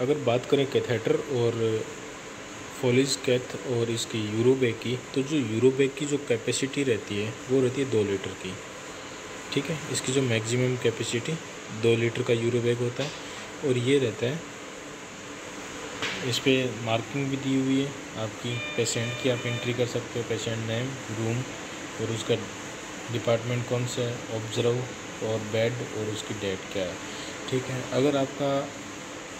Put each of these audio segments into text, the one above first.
अगर बात करें कैथेटर और फोलीज कैथ और इसकी यूरोबैग की, तो जो यूरोबैग की जो कैपेसिटी रहती है वो रहती है 2 लीटर की। ठीक है, इसकी जो मैक्सिमम कैपेसिटी 2 लीटर का यूरोबैग होता है और ये रहता है। इस पर मार्किंग भी दी हुई है आपकी पेशेंट की, आप एंट्री कर सकते हो, पेशेंट नेम, रूम और उसका डिपार्टमेंट कौन सा है, ऑब्जर्व और बेड और उसकी डेट क्या है। ठीक है, अगर आपका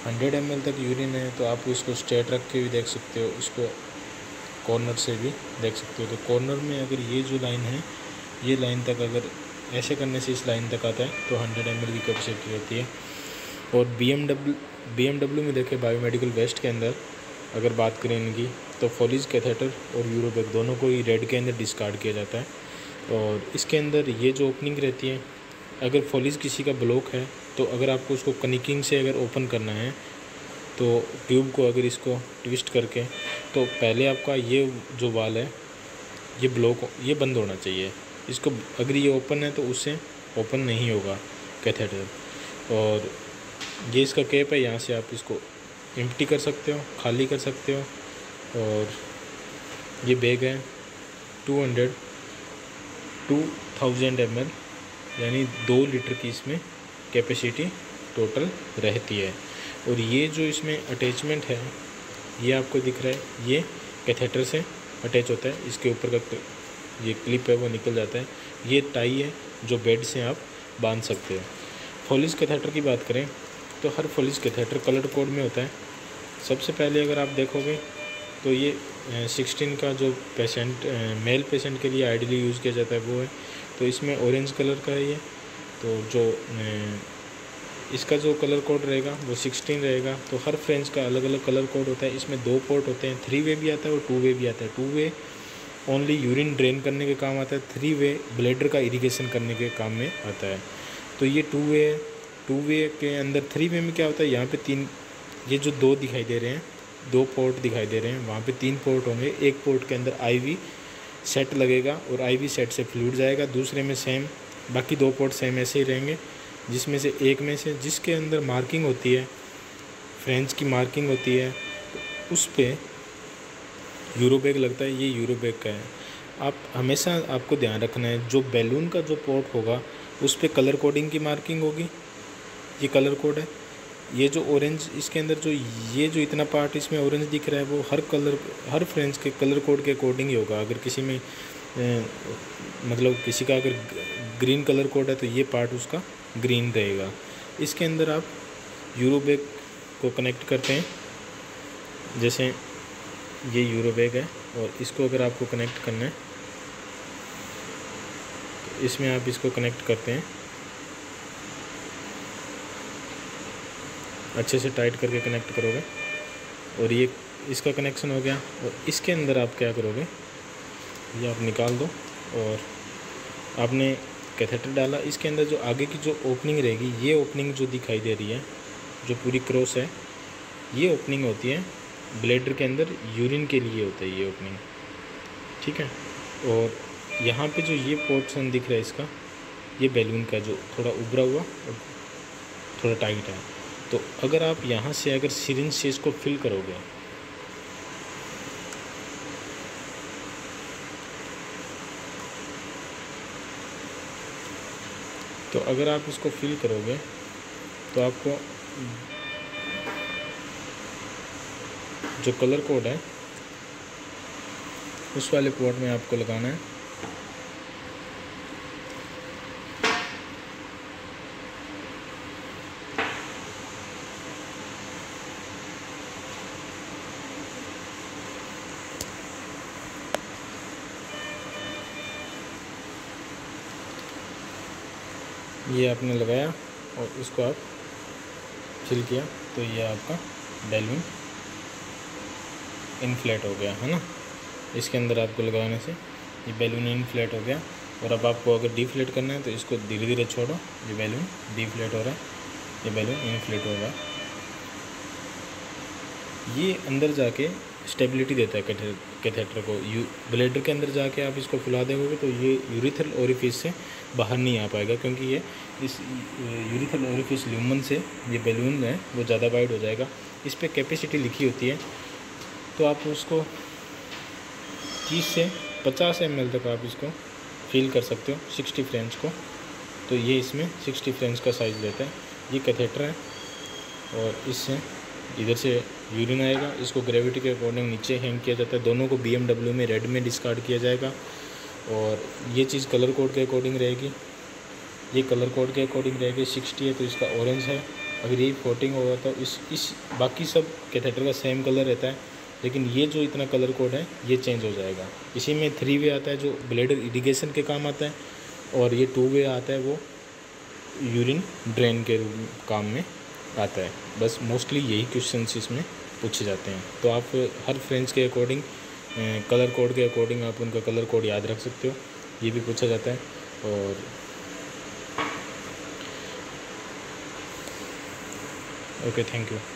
100 ml तक यूरिन है तो आप उसको स्ट्रेट रख के भी देख सकते हो, उसको कॉर्नर से भी देख सकते हो। तो कॉर्नर में अगर ये जो लाइन है, ये लाइन तक अगर ऐसे करने से इस लाइन तक आता है तो 100 ml की कैपेसिटी रहती है। और BMW में देखें, बायोमेडिकल वेस्ट के अंदर अगर बात करें इनकी, तो फोलीज कैथेटर और यूरोबैग दोनों को ही रेड के अंदर डिस्कार्ड किया जाता है। और इसके अंदर ये जो ओपनिंग रहती है, अगर फोलीज किसी का ब्लॉक है तो अगर आपको उसको कनिकिंग से अगर ओपन करना है तो ट्यूब को अगर इसको ट्विस्ट करके, तो पहले आपका ये जो वाल है ये ब्लॉक, ये बंद होना चाहिए। इसको अगर ये ओपन है तो उससे ओपन नहीं होगा कैथेटर। और ये इसका कैप है, यहाँ से आप इसको एम्प्टी कर सकते हो, खाली कर सकते हो। और ये बैग है 2000 ml यानी 2 लीटर की इसमें कैपेसिटी टोटल रहती है। और ये जो इसमें अटैचमेंट है, ये आपको दिख रहा है, ये कैथेटर से अटैच होता है। इसके ऊपर का ये क्लिप है वो निकल जाता है। ये टाई है जो बेड से आप बांध सकते हो। फोलीज कैथेटर की बात करें तो हर फोलीज कैथेटर कलर कोड में होता है। सबसे पहले अगर आप देखोगे तो ये 16 का जो पेशेंट, मेल पेशेंट के लिए आइडियली यूज़ किया जाता है वो है, तो इसमें ऑरेंज कलर का है ये। तो जो इसका जो कलर कोड रहेगा वो 16 रहेगा। तो हर फ्रेंच का अलग अलग कलर कोड होता है। इसमें 2 पोर्ट होते हैं, 3 वे भी आता है और 2 वे भी आता है। 2 वे ओनली यूरिन ड्रेन करने के काम आता है, 3 वे ब्लैडर का इरिगेशन करने के काम में आता है। तो ये 2 वे है। 2 वे के अंदर 3 वे में क्या होता है, यहाँ पे 3, ये जो 2 दिखाई दे रहे हैं, 2 पोर्ट दिखाई दे रहे हैं, वहाँ पे 3 पोर्ट होंगे। 1 पोर्ट के अंदर IV सेट लगेगा और IV सेट से फ्लूइड जाएगा, दूसरे में सेम, बाकी 2 पोर्ट सेम ऐसे ही रहेंगे, जिसमें से एक में से जिसके अंदर मार्किंग होती है, फ्रेंच की मार्किंग होती है, तो उस पर यूरोबैग लगता है। ये यूरोबैग का है। आप हमेशा आपको ध्यान रखना है, जो बैलून का जो पोर्ट होगा उस पर कलर कोडिंग की मार्किंग होगी, ये कलर कोड है। ये जो ऑरेंज इसके अंदर जो ये जो इतना पार्ट इसमें ऑरेंज दिख रहा है वो हर कलर, हर फ्रेंच के कलर कोड के अकॉर्डिंग ही होगा। अगर किसी में मतलब किसी का अगर ग्रीन कलर कोड है तो ये पार्ट उसका ग्रीन रहेगा। इसके अंदर आप यूरोबैग को कनेक्ट करते हैं, जैसे ये यूरोबैग है और इसको अगर आपको कनेक्ट करना है तो इसमें आप इसको कनेक्ट करते हैं, अच्छे से टाइट करके कनेक्ट करोगे और ये इसका कनेक्शन हो गया। और इसके अंदर आप क्या करोगे, ये आप निकाल दो और आपने कैथेटर डाला। इसके अंदर जो आगे की जो ओपनिंग रहेगी, ये ओपनिंग जो दिखाई दे रही है, जो पूरी क्रॉस है, ये ओपनिंग होती है ब्लैडर के अंदर, यूरिन के लिए होता है ये ओपनिंग। ठीक है, और यहाँ पे जो ये पोर्शन दिख रहा है इसका, ये बैलून का जो थोड़ा उभरा हुआ और थोड़ा टाइट है, तो अगर आप यहाँ से अगर सिरिंज से इसको फिल करोगे, तो अगर आप इसको फिल करोगे तो आपको जो कलर कोड है उस वाले पोर्ट में आपको लगाना है। ये आपने लगाया और इसको आप चिल किया तो ये आपका बैलून इनफ्लेट हो गया, है ना। इसके अंदर आपको लगाने से ये बैलून इनफ्लेट हो गया। और अब आपको अगर डिफ्लेट करना है तो इसको धीरे धीरे छोड़ो, ये बैलून डिफ्लेट हो रहा है, ये बैलून इनफ्लेट हो रहा है। ये अंदर जाके स्टेबिलिटी देता है कैथेटर कैथेटर को ब्लेडर के अंदर जाके आप इसको फुला देंगे तो ये यूरिथ्रल ओरिफिस से बाहर नहीं आ पाएगा, क्योंकि ये इस यूरिथ्रल ओरिफिस ल्यूमन से ये बैलून है वो ज़्यादा वाइड हो जाएगा। इस पर कैपेसिटी लिखी होती है, तो आप उसको 30 से 50 ml तक आप इसको फिल कर सकते हो 60 फ्रेंच को। तो ये इसमें 60 फ्रेंच का साइज़ लेता है। ये कैथेटर है और इससे इधर से यूरिन आएगा, इसको ग्रेविटी के अकॉर्डिंग नीचे हैंग किया जाता है। दोनों को BMW में रेड में डिस्कार्ड किया जाएगा। और ये चीज़ कलर कोड के अकॉर्डिंग रहेगी, ये कलर कोड के अकॉर्डिंग रहेगी। 60 है तो इसका ऑरेंज है, अगर ये 14 होगा तो इस बाकी सब कैथेटर का सेम कलर रहता है, लेकिन ये जो इतना कलर कोड है ये चेंज हो जाएगा। इसी में 3 वे आता है जो ब्लेडर इरीगेशन के काम आता है, और ये 2 वे आता है वो यूरिन ड्रेन के काम में आता है। बस मोस्टली यही क्वेश्चंस इसमें पूछे जाते हैं। तो आप हर फ्रेंच के अकॉर्डिंग कलर कोड के अकॉर्डिंग आप उनका कलर कोड याद रख सकते हो, ये भी पूछा जाता है। और ओके, थैंक यू।